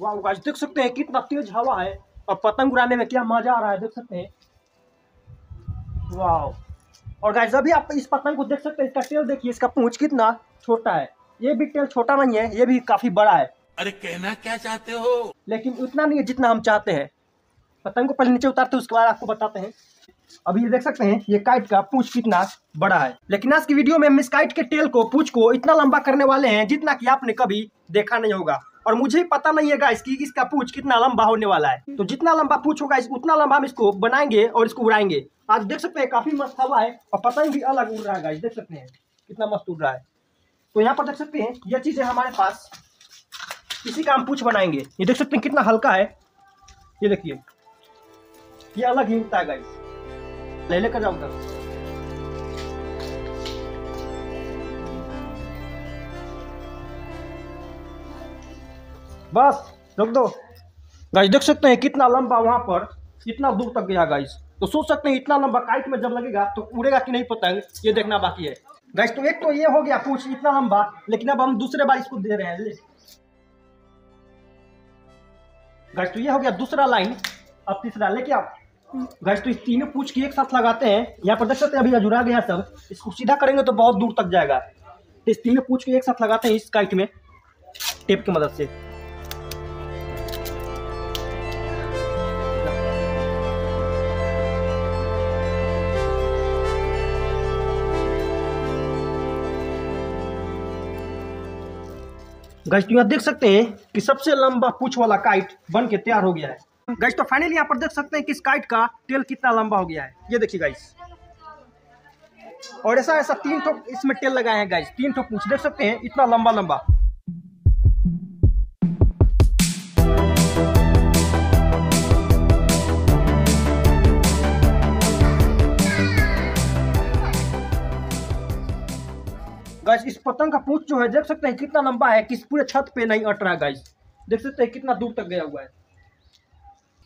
वाह गाइस, देख सकते हैं कितना तेज हवा है और पतंग उड़ाने में क्या मजा आ रहा है, देख सकते हैं। वाह, और गाइस अभी आप इस पतंग को देख सकते हैं, इसका टेल देखिए, इसका पूंछ कितना छोटा है। ये भी टेल छोटा नहीं है, ये भी काफी बड़ा है। अरे कहना क्या चाहते हो, लेकिन उतना नहीं है जितना हम चाहते हैं। पतंग को पहले नीचे उतारते हैं, उसके बाद आपको बताते हैं। अभी ये देख सकते हैं ये काइट का पूंछ कितना बड़ा है। लेकिन आज की वीडियो में हम इस काइट के टेल को, पूंछ को इतना लंबा करने वाले हैं जितना कि आपने कभी देखा नहीं होगा। और मुझे पता नहीं है गाइस कि इसका पूंछ कितना लंबा होने वाला है। तो जितना लंबा पूंछ होगा उतना लंबा हम इसको बनाएंगे और इसको उड़ाएंगे। आज देख सकते हैं काफी मस्त हवा है और पतंग भी अलग उड़ रहा है गाइस, देख सकते हैं कितना मस्त उड़ रहा है। तो यहाँ पर देख सकते हैं ये चीज है हमारे पास, इसी का हम पूंछ बनाएंगे। ये देख सकते हैं कितना हल्का है, ये देखिए, ये अलग ही उड़ता है गाइस। ले लेकर जाऊंगा। बस रोक दो गाइस, देख सकते हैं कितना लंबा, वहां पर इतना दूर तक गया गाइस। तो सोच सकते हैं इतना लंबा काइट में जब लगेगा तो उड़ेगा कि नहीं पतंग, ये देखना बाकी है गाइस। तो एक तो ये हो गया पूंछ इतना लंबा, लेकिन अब हम दूसरे बार इसको दे रहे हैं गाइस। तो ये हो गया दूसरा लाइन, अब तीसरा लेके आओ गाइस। तो इस तीनों पूंछ की एक साथ लगाते हैं। यहाँ पर देख सकते हैं अभी जुड़ा गया सब, इसको सीधा करेंगे तो बहुत दूर तक जाएगा। तो इस तीनों पूंछ को एक साथ लगाते हैं इस काइट में टेप की मदद से। गाइस तो यहाँ देख सकते हैं कि सबसे लंबा पूंछ वाला काइट बन के तैयार हो गया है गाइस। तो फाइनली यहाँ पर देख सकते हैं कि इस काइट का टेल कितना लंबा हो गया है, ये देखिए गाइस। और ऐसा ऐसा तीन ठो इसमें टेल लगाए हैं गाइस, तीन ठो पूंछ देख सकते हैं इतना लंबा लंबा। गाइस इस पतंग का पूंछ जो है देख सकते हैं कितना लंबा है कि इस पूरे छत पे नहीं अट रहा गाइस, देख सकते हैं कितना दूर तक गया हुआ है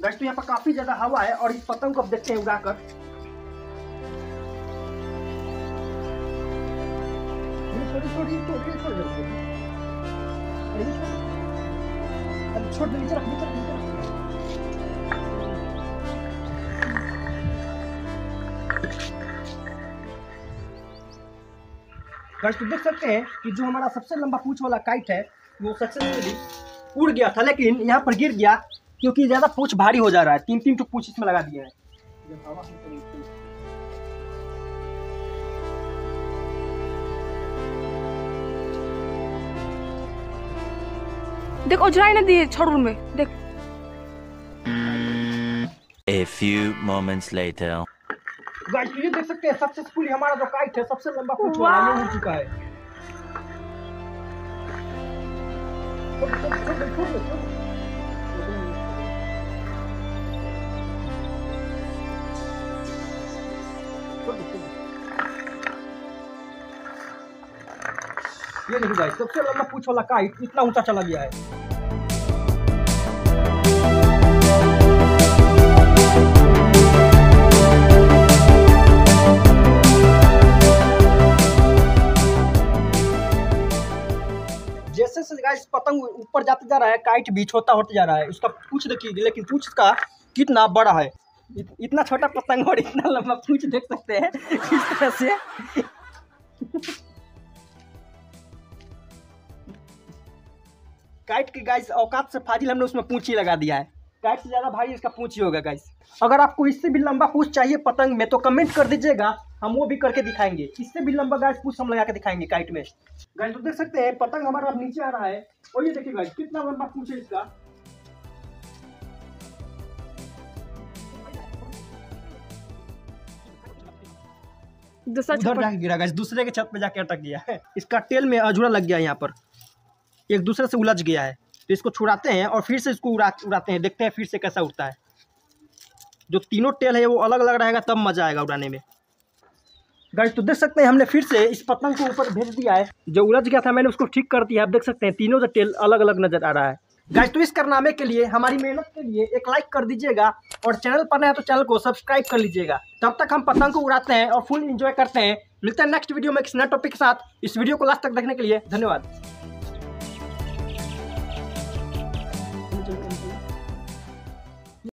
गाइस। तो यहाँ पर काफी ज्यादा हवा है और इस पतंग को अब देखते हैं उड़ाकर। छोड़ नीचे रख, नीचे रख। गाइस तो देख सकते हैं कि जो हमारा सबसे लंबा पूंछ वाला काइट है वो सक्सेसफुली उड़ गया था, लेकिन यहाँ पर गिर गया क्योंकि ज़्यादा पूंछ भारी हो जा रहा है। तीन तीन टू पूंछ इसमें लगा दिया है। देखो जाए ना दिए छोड़ में देख। A few moments later. Guys ये देख सकते हैं सक्सेसफुली हमारा जो काइट है सबसे लंबा पूंछ वाला ये हो चुका है। ये देखिए गाइस सबसे लंबा पूंछ वाला काइट इतना ऊंचा चला गया है। गाइस पतंग ऊपर जाते जा रहा है, काइट भी छोटा होता जा रहा है। उसका पूंछ देखिए, लेकिन पूंछ का कितना बड़ा है, इतना छोटा पतंग और इतना लंबा पूंछ, देख सकते हैं किस तरह से। काइट की गाइस औकात से फाजिल हमने उसमें पूंछ ही लगा दिया है। काइट से ज्यादा भारी इसका पूंछ ही होगा गाइस। अगर आपको इससे भी लंबा पूंछ चाहिए पतंग में तो कमेंट कर दीजिएगा, हम वो भी करके दिखाएंगे। इससे भी लंबा गाइस पूंछ हम लगा के दिखाएंगे काइट में। गाइस तो देख सकते हैं पतंग हमारा अब नीचे आ रहा है और ये देखिए गाइस कितना लंबा पूंछ है इसका। उधर जाके गिरा गाइस, दूसरे के छत पे जाके अटक गया है। इसका टेल में अजूरा लग गया है, यहाँ पर एक दूसरे से उलझ गया है। तो इसको छुड़ाते हैं और फिर से इसको उड़ाते हैं, देखते हैं फिर से कैसा उड़ता है। जो तीनों टेल है वो अलग अलग रहेगा तब मजा आएगा उड़ाने में। गाइस तो देख सकते हैं हमने फिर से इस पतंग को ऊपर भेज दिया है, जो उलझ गया था मैंने उसको ठीक कर दिया। आप देख सकते हैं तीनों का टेल अलग अलग नजर आ रहा है। गाइस तो इस कारनामे के लिए, हमारी मेहनत के लिए एक लाइक कर दीजिएगा और चैनल पर नया है तो चैनल को सब्सक्राइब कर लीजिएगा। तब तक हम पतंग को उड़ाते हैं और फुल इंजॉय करते हैं। मिलते हैं नेक्स्ट वीडियो में किसी नए टॉपिक के साथ। इस वीडियो को लास्ट तक देखने के लिए धन्यवाद।